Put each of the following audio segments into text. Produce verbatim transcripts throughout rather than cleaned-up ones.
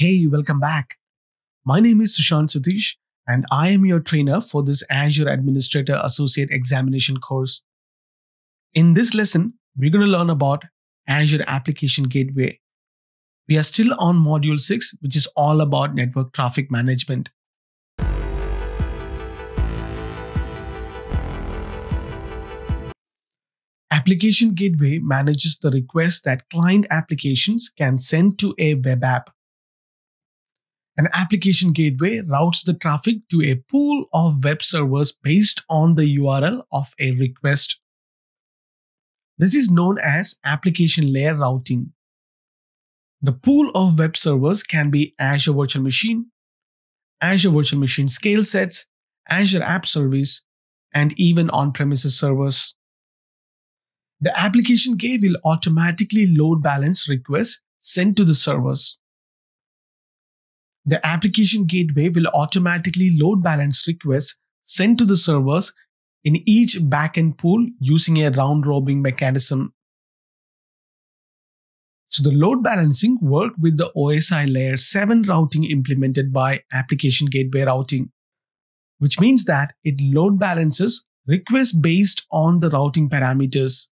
Hey, welcome back. My name is Susanth Sutheesh, and I am your trainer for this Azure Administrator Associate Examination course. In this lesson, we're going to learn about Azure Application Gateway. We are still on Module six, which is all about network traffic management. Application Gateway manages the requests that client applications can send to a web app. An application gateway routes the traffic to a pool of web servers based on the U R L of a request. This is known as application layer routing. The pool of web servers can be Azure Virtual Machine, Azure Virtual Machine scale sets, Azure App Service, and even on-premises servers. The application gateway will automatically load balance requests sent to the servers. The application gateway will automatically load balance requests sent to the servers in each backend pool using a round-robin mechanism. So the load balancing worked with the O S I Layer seven routing implemented by Application Gateway Routing, which means that it load balances requests based on the routing parameters,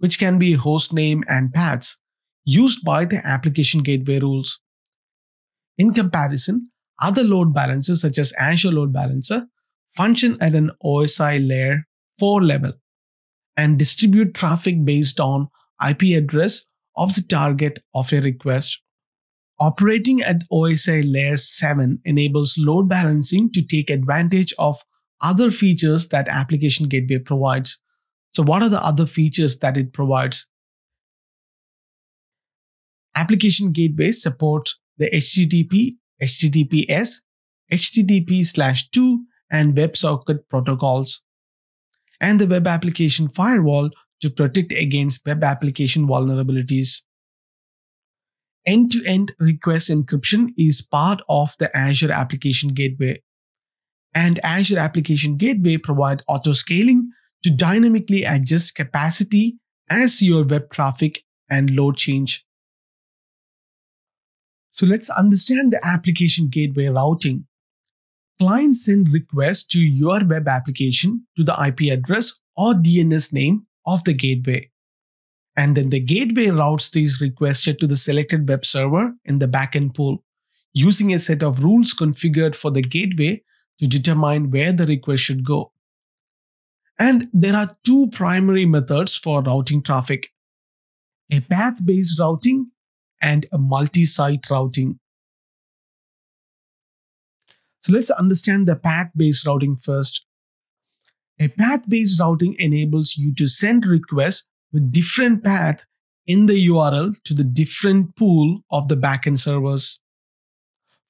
which can be host name and paths used by the Application Gateway rules. In comparison, other load balancers such as Azure Load Balancer function at an O S I Layer four level and distribute traffic based on I P address of the target of a request. Operating at O S I Layer seven enables load balancing to take advantage of other features that Application Gateway provides. So what are the other features that it provides? Application Gateway supports the H T T P, H T T P S, H T T P slash two, and WebSocket protocols, and the Web Application Firewall to protect against web application vulnerabilities. End-to-end request encryption is part of the Azure Application Gateway, and Azure Application Gateway provides auto-scaling to dynamically adjust capacity as your web traffic and load change. So let's understand the application gateway routing. Clients send requests to your web application to the I P address or D N S name of the gateway. And then the gateway routes these requests to the selected web server in the backend pool using a set of rules configured for the gateway to determine where the request should go. And there are two primary methods for routing traffic: a path-based routing and a multi-site routing. So let's understand the path-based routing first. A path-based routing enables you to send requests with different paths in the U R L to the different pool of the backend servers.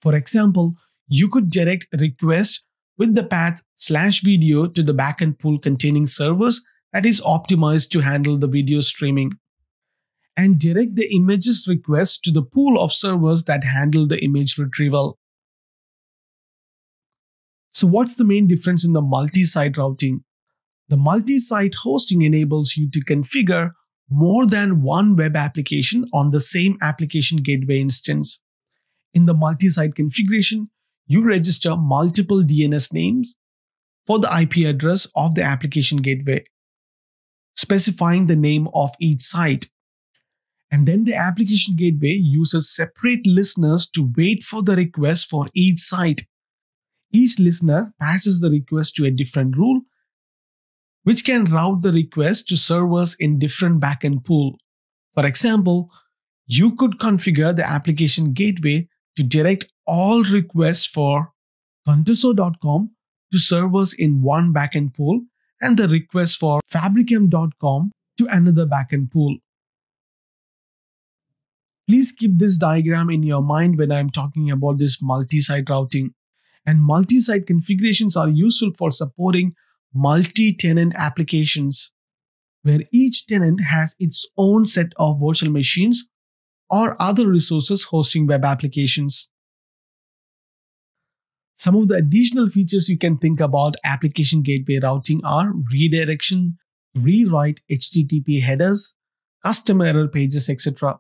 For example, you could direct requests with the path slash video to the backend pool containing servers that is optimized to handle the video streaming, and direct the images request to the pool of servers that handle the image retrieval. So what's the main difference in the multi-site routing? The multi-site hosting enables you to configure more than one web application on the same application gateway instance. In the multi-site configuration, you register multiple D N S names for the I P address of the application gateway, specifying the name of each site. And then the application gateway uses separate listeners to wait for the request for each site. Each listener passes the request to a different rule, which can route the request to servers in different backend pool. For example, you could configure the application gateway to direct all requests for Contoso dot com to servers in one backend pool and the request for fabrikam dot com to another backend pool. Please keep this diagram in your mind when I'm talking about this multi-site routing. And multi-site configurations are useful for supporting multi-tenant applications, where each tenant has its own set of virtual machines or other resources hosting web applications. Some of the additional features you can think about application gateway routing are redirection, rewrite H T T P headers, custom error pages, et cetera.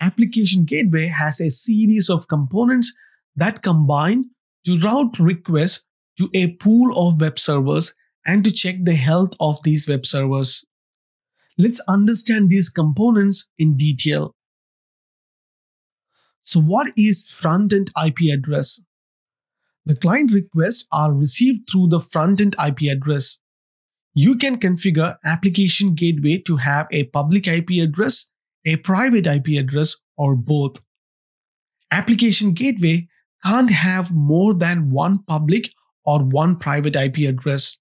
Application Gateway has a series of components that combine to route requests to a pool of web servers and to check the health of these web servers. Let's understand these components in detail. So what is front-end I P address? The client requests are received through the front-end I P address. You can configure Application Gateway to have a public I P address, a private I P address, or both. Application Gateway can't have more than one public or one private I P address.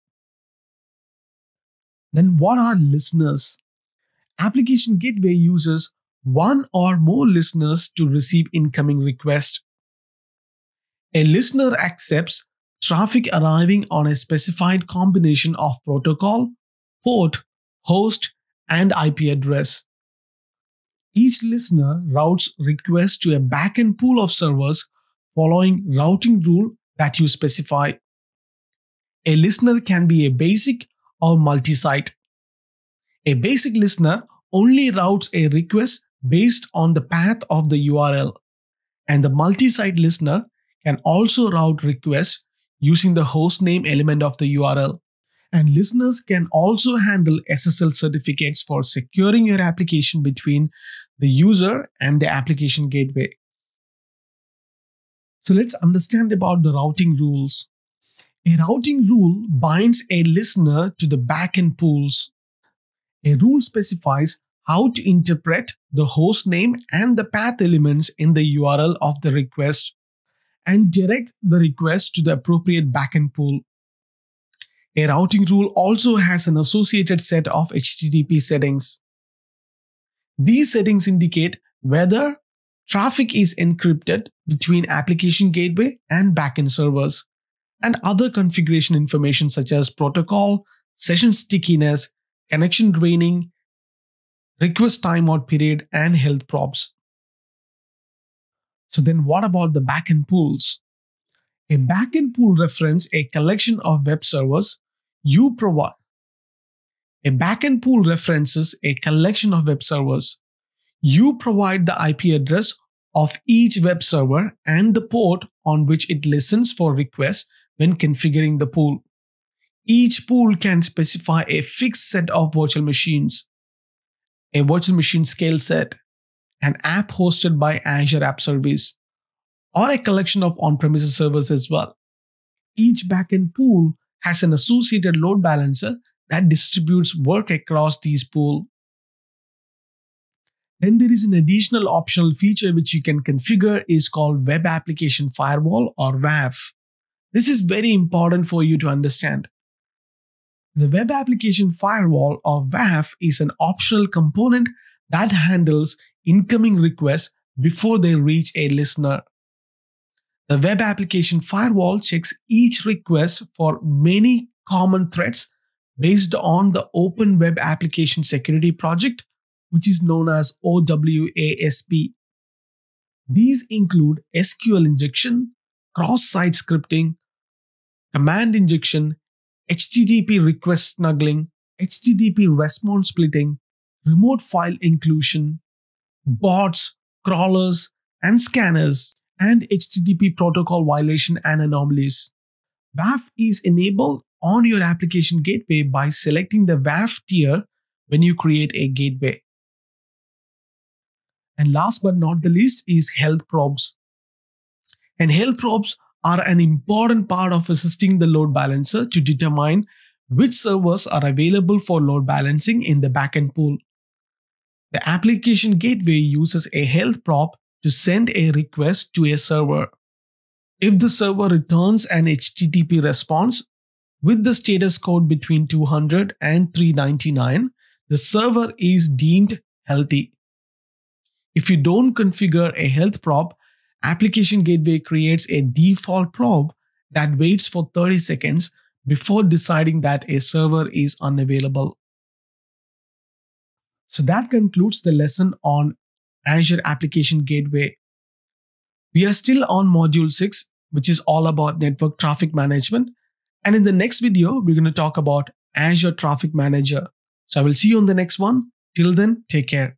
Then what are listeners? Application Gateway uses one or more listeners to receive incoming requests. A listener accepts traffic arriving on a specified combination of protocol, port, host, and I P address. Each listener routes requests to a backend pool of servers following routing rule that you specify. A listener can be a basic or multi-site. A basic listener only routes a request based on the path of the U R L, and the multi-site listener can also route requests using the hostname element of the U R L. And listeners can also handle S S L certificates for securing your application between the user and the application gateway. So let's understand about the routing rules. A routing rule binds a listener to the backend pools. A rule specifies how to interpret the host name and the path elements in the U R L of the request and direct the request to the appropriate backend pool. A routing rule also has an associated set of H T T P settings. These settings indicate whether traffic is encrypted between application gateway and backend servers, and other configuration information such as protocol, session stickiness, connection draining, request timeout period, and health props. So then what about the backend pools? A backend pool reference a collection of web servers you provide. A backend pool references a collection of web servers. You provide the I P address of each web server and the port on which it listens for requests when configuring the pool. Each pool can specify a fixed set of virtual machines, a virtual machine scale set, an app hosted by Azure App Service, or a collection of on-premises servers as well. Each backend pool has an associated load balancer that distributes work across these pools. Then there is an additional optional feature which you can configure is called Web Application Firewall or W A F. This is very important for you to understand. The Web Application Firewall or W A F is an optional component that handles incoming requests before they reach a listener. The Web Application Firewall checks each request for many common threats based on the Open Web Application Security Project, which is known as O W A S P. These include S Q L injection, cross-site scripting, command injection, H T T P request snuggling, H T T P response splitting, remote file inclusion, bots, crawlers, and scanners, and H T T P protocol violation and anomalies. W A F is enabled on your application gateway by selecting the W A F tier when you create a gateway. And last but not the least is health probes. And health probes are an important part of assisting the load balancer to determine which servers are available for load balancing in the backend pool. The application gateway uses a health probe to send a request to a server. If the server returns an H T T P response with the status code between two hundred and three ninety-nine, the server is deemed healthy. If you don't configure a health probe, Application Gateway creates a default probe that waits for thirty seconds before deciding that a server is unavailable. So that concludes the lesson on Azure Application Gateway. We are still on Module six, which is all about Network Traffic Management. And in the next video, we're going to talk about Azure Traffic Manager. So I will see you on the next one. Till then, take care.